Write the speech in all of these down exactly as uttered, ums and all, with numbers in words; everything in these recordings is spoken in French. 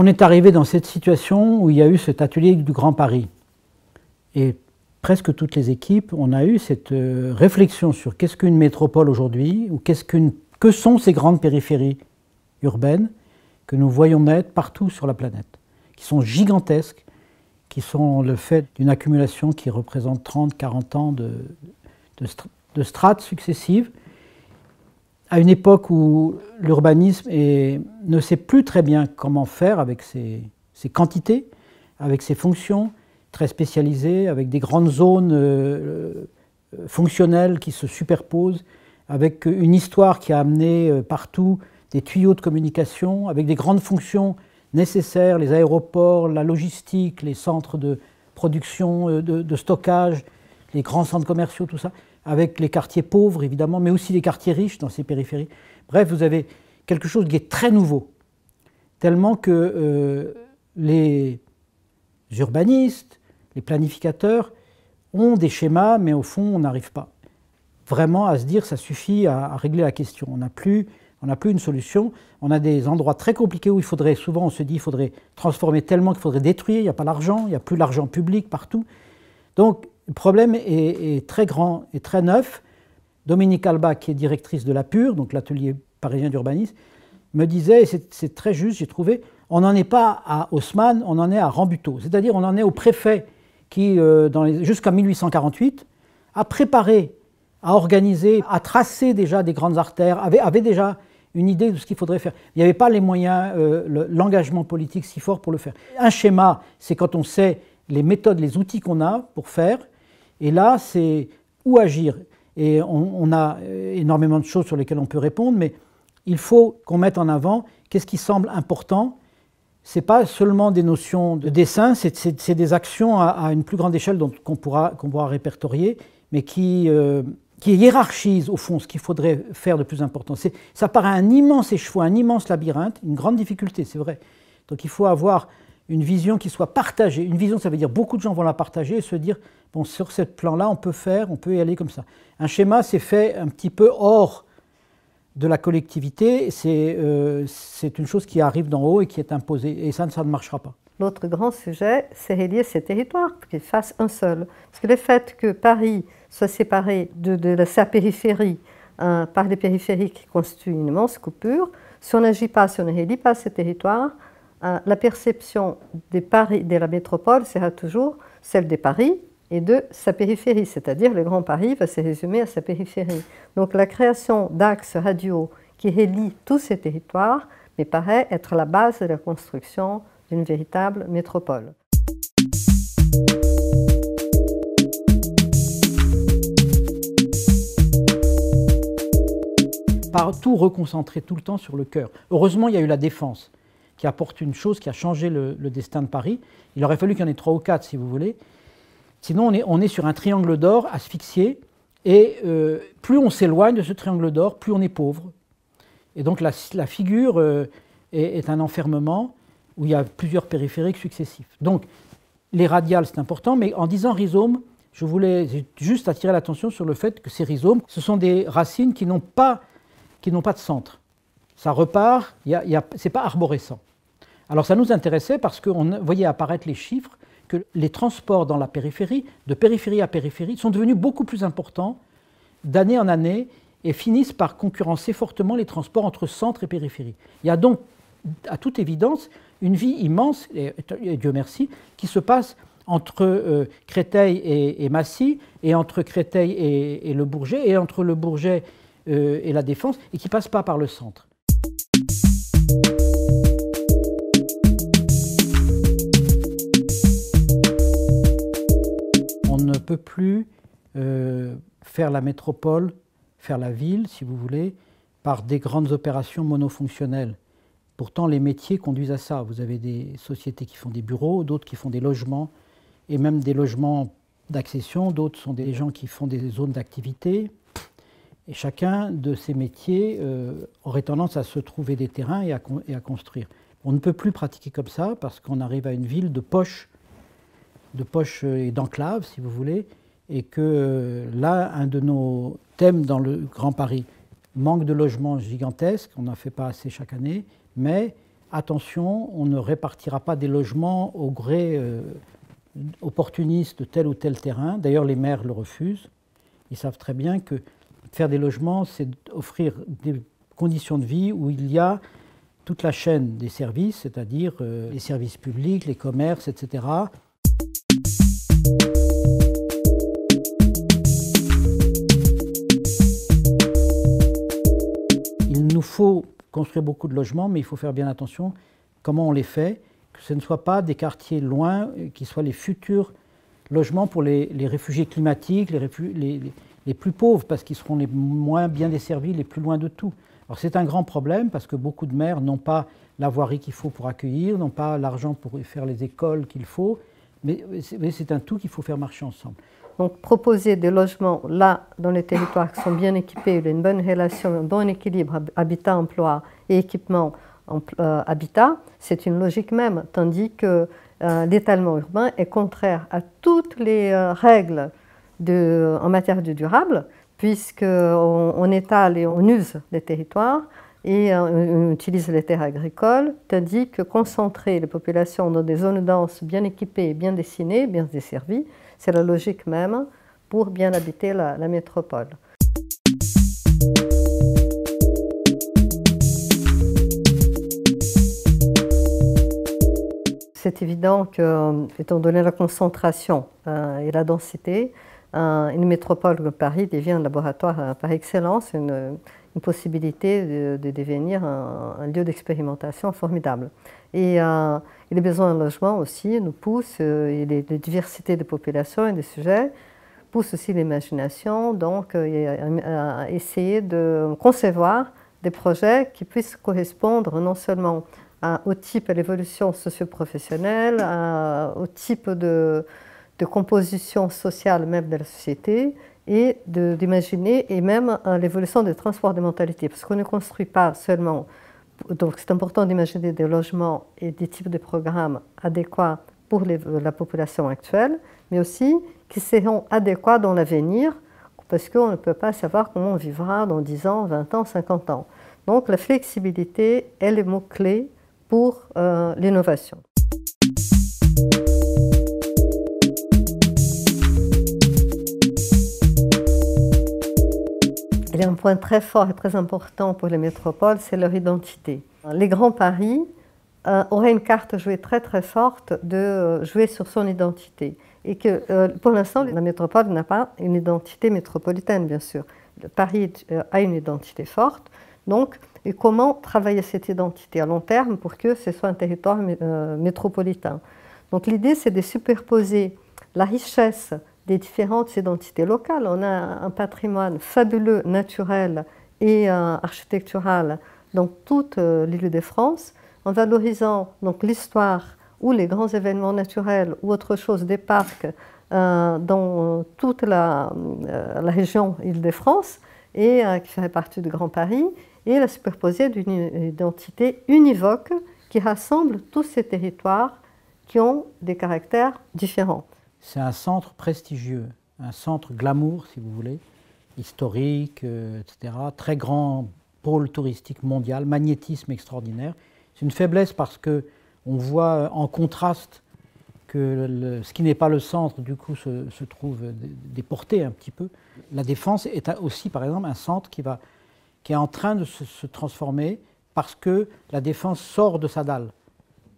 On est arrivé dans cette situation où il y a eu cet atelier du Grand Paris. Et presque toutes les équipes, on a eu cette réflexion sur qu'est-ce qu'une métropole aujourd'hui, ou qu'est-ce qu'une, que sont ces grandes périphéries urbaines que nous voyons naître partout sur la planète, qui sont gigantesques, qui sont le fait d'une accumulation qui représente trente à quarante ans de, de, de strates successives, à une époque où l'urbanisme ne sait plus très bien comment faire avec ses, ses quantités, avec ses fonctions très spécialisées, avec des grandes zones euh, fonctionnelles qui se superposent, avec une histoire qui a amené euh, partout des tuyaux de communication, avec des grandes fonctions nécessaires, les aéroports, la logistique, les centres de production, euh, de, de stockage, les grands centres commerciaux, tout ça, avec les quartiers pauvres, évidemment, mais aussi les quartiers riches dans ces périphéries. Bref, vous avez quelque chose qui est très nouveau, tellement que euh, les urbanistes, les planificateurs ont des schémas, mais au fond, on n'arrive pas vraiment à se dire ça suffit à, à régler la question. On n'a plus, on n'a plus une solution. On a des endroits très compliqués où il faudrait, souvent on se dit, il faudrait transformer tellement qu'il faudrait détruire, il n'y a pas l'argent, il n'y a plus l'argent public partout. Donc, le problème est, est très grand et très neuf. Dominique Alba, qui est directrice de la P U R, donc l'atelier parisien d'urbanisme, me disait, et c'est très juste, j'ai trouvé, on n'en est pas à Haussmann, on en est à Rambuteau. C'est-à-dire on en est au préfet qui, euh, jusqu'en mille huit cent quarante-huit, a préparé, a organisé, a tracé déjà des grandes artères, avait, avait déjà une idée de ce qu'il faudrait faire. Il n'y avait pas les moyens, euh, l'engagement politique si fort pour le faire. Un schéma, c'est quand on sait les méthodes, les outils qu'on a pour faire. Et là, c'est où agir. Et on, on a énormément de choses sur lesquelles on peut répondre, mais il faut qu'on mette en avant qu'est-ce qui semble important. Ce n'est pas seulement des notions de dessin, c'est des actions à, à une plus grande échelle qu'on pourra, qu'on pourra répertorier, mais qui, euh, qui hiérarchisent au fond ce qu'il faudrait faire de plus important. Ça paraît un immense écheveau, un immense labyrinthe, une grande difficulté, c'est vrai. Donc il faut avoir une vision qui soit partagée. Une vision, ça veut dire beaucoup de gens vont la partager et se dire bon, sur ce plan-là, on peut faire, on peut y aller comme ça. Un schéma, c'est fait un petit peu hors de la collectivité. C'est euh, une chose qui arrive d'en haut et qui est imposée. Et ça, ça ne marchera pas. L'autre grand sujet, c'est relier ces territoires, pour qu'ils fassent un seul. Parce que le fait que Paris soit séparé de, de, de sa périphérie hein, par des périphéries qui constituent une immense coupure, si on n'agit pas, si on ne relie pas ces territoires, la perception des Paris, de la métropole sera toujours celle des Paris et de sa périphérie, c'est-à-dire le Grand Paris va se résumer à sa périphérie. Donc la création d'axes radiaux qui relient tous ces territoires me paraît être la base de la construction d'une véritable métropole. Par tout reconcentrer tout le temps sur le cœur. Heureusement, il y a eu la Défense, qui apporte une chose qui a changé le, le destin de Paris. Il aurait fallu qu'il y en ait trois ou quatre, si vous voulez. Sinon, on est, on est sur un triangle d'or asphyxié. Et euh, plus on s'éloigne de ce triangle d'or, plus on est pauvre. Et donc la, la figure euh, est, est un enfermement où il y a plusieurs périphériques successifs. Donc les radiales, c'est important, mais en disant rhizome, je voulais juste attirer l'attention sur le fait que ces rhizomes, ce sont des racines qui n'ont pas, qui n'ont pas de centre. Ça repart, c'est pas arborescent. Alors ça nous intéressait parce qu'on voyait apparaître les chiffres que les transports dans la périphérie, de périphérie à périphérie, sont devenus beaucoup plus importants d'année en année et finissent par concurrencer fortement les transports entre centre et périphérie. Il y a donc, à toute évidence, une vie immense, et, et Dieu merci, qui se passe entre euh, Créteil et, et Massy, et entre Créteil et, et Le Bourget, et entre Le Bourget euh, et La Défense, et qui ne passe pas par le centre. On ne peut plus euh, faire la métropole, faire la ville, si vous voulez, par des grandes opérations monofonctionnelles. Pourtant, les métiers conduisent à ça. Vous avez des sociétés qui font des bureaux, d'autres qui font des logements, et même des logements d'accession, d'autres sont des gens qui font des zones d'activité. Et chacun de ces métiers euh, aurait tendance à se trouver des terrains et à, et à construire. On ne peut plus pratiquer comme ça parce qu'on arrive à une ville de poche, de poche et d'enclave, si vous voulez, et que là, un de nos thèmes dans le Grand Paris, manque de logements gigantesque, on n'en fait pas assez chaque année, mais attention, on ne répartira pas des logements au gré euh, opportuniste de tel ou tel terrain. D'ailleurs, les maires le refusent. Ils savent très bien que faire des logements, c'est offrir des conditions de vie où il y a toute la chaîne des services, c'est-à-dire euh, les services publics, les commerces, et cetera. Il nous faut construire beaucoup de logements, mais il faut faire bien attention comment on les fait, que ce ne soit pas des quartiers loin, qui soient les futurs logements pour les, les réfugiés climatiques, les, réfu les, les, les plus pauvres, parce qu'ils seront les moins bien desservis, les plus loin de tout. Alors c'est un grand problème, parce que beaucoup de maires n'ont pas la voirie qu'il faut pour accueillir, n'ont pas l'argent pour faire les écoles qu'il faut, mais c'est un tout qu'il faut faire marcher ensemble. Donc proposer des logements là, dans les territoires qui sont bien équipés, où il y a une bonne relation, un bon équilibre, habitat-emploi et équipement-habitat, c'est une logique même, tandis que euh, l'étalement urbain est contraire à toutes les euh, règles de, en matière de durable, puisqu'on on étale et on use les territoires, et on utilise les terres agricoles, tandis que concentrer les populations dans des zones denses bien équipées, bien dessinées, bien desservies, c'est la logique même pour bien habiter la, la métropole. C'est évident que, étant donné la concentration euh, et la densité, euh, une métropole comme Paris devient un laboratoire euh, par excellence, une, une possibilité de, de devenir un, un lieu d'expérimentation formidable. Et euh, les besoins de logement aussi nous poussent, euh, et les, les diversités de populations et des sujets poussent aussi l'imagination, donc euh, à essayer de concevoir des projets qui puissent correspondre non seulement à, au type, à l'évolution socio-professionnelle, au type de, de composition sociale même de la société, et d'imaginer, et même euh, l'évolution des transports de mentalité, parce qu'on ne construit pas seulement, donc c'est important d'imaginer des logements et des types de programmes adéquats pour les, la population actuelle, mais aussi qui seront adéquats dans l'avenir, parce qu'on ne peut pas savoir comment on vivra dans dix ans, vingt ans, cinquante ans. Donc la flexibilité est le mot-clé pour euh, l'innovation. Il y a un point très fort et très important pour les métropoles, c'est leur identité. Les Grands Paris euh, auraient une carte jouée très très forte de euh, jouer sur son identité. Et que euh, pour l'instant, la métropole n'a pas une identité métropolitaine, bien sûr. Paris euh, a une identité forte, donc et comment travailler cette identité à long terme pour que ce soit un territoire euh, métropolitain. Donc l'idée, c'est de superposer la richesse des différentes identités locales. On a un patrimoine fabuleux, naturel et euh, architectural dans toute euh, l'île de France, en valorisant donc l'histoire ou les grands événements naturels ou autre chose des parcs euh, dans toute la, euh, la région Île-de-France et euh, qui fait partie du Grand Paris, et la superposer d'une identité univoque qui rassemble tous ces territoires qui ont des caractères différents. C'est un centre prestigieux, un centre glamour, si vous voulez, historique, euh, et cetera. Très grand pôle touristique mondial, magnétisme extraordinaire. C'est une faiblesse parce qu'on voit en contraste que le, ce qui n'est pas le centre, du coup, se, se trouve déporté un petit peu. La Défense est aussi, par exemple, un centre qui, va, qui est en train de se, se transformer parce que la Défense sort de sa dalle.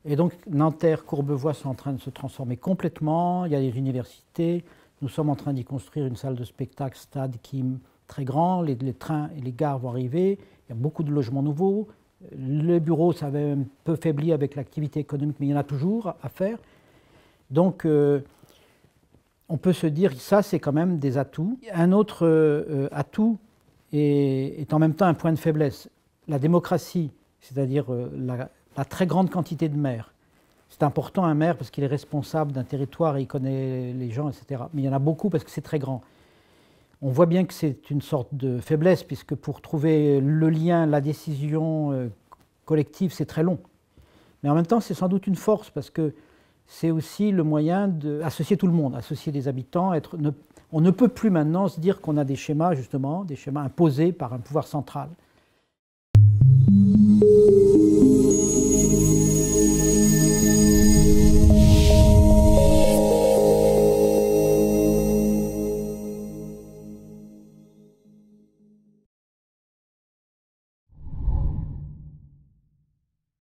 Et donc Nanterre, Courbevoie sont en train de se transformer complètement, il y a les universités, nous sommes en train d'y construire une salle de spectacle, stade qui est très grand, les, les trains et les gares vont arriver, il y a beaucoup de logements nouveaux, le bureau s'avait un peu faibli avec l'activité économique, mais il y en a toujours à faire. Donc euh, on peut se dire que ça c'est quand même des atouts. Un autre euh, atout est, est en même temps un point de faiblesse, la démocratie, c'est-à-dire euh, la... la très grande quantité de maires. C'est important un maire parce qu'il est responsable d'un territoire et il connaît les gens, et cetera. Mais il y en a beaucoup parce que c'est très grand. On voit bien que c'est une sorte de faiblesse, puisque pour trouver le lien, la décision collective, c'est très long. Mais en même temps, c'est sans doute une force, parce que c'est aussi le moyen d'associer tout le monde, associer les habitants. Être, ne, on ne peut plus maintenant se dire qu'on a des schémas, justement, des schémas imposés par un pouvoir central.